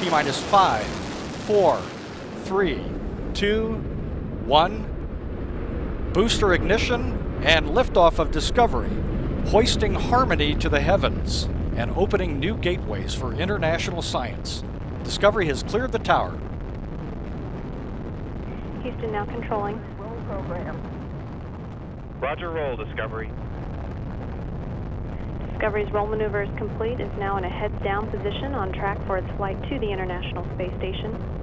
T-minus 5, 4, 3, 2, 1. Booster ignition and liftoff of Discovery, hoisting harmony to the heavens and opening new gateways for international science. Discovery has cleared the tower. Houston now controlling. Roll program. Roger, roll, Discovery. Discovery's roll maneuver is complete. It's now in a heads-down position on track for its flight to the International Space Station.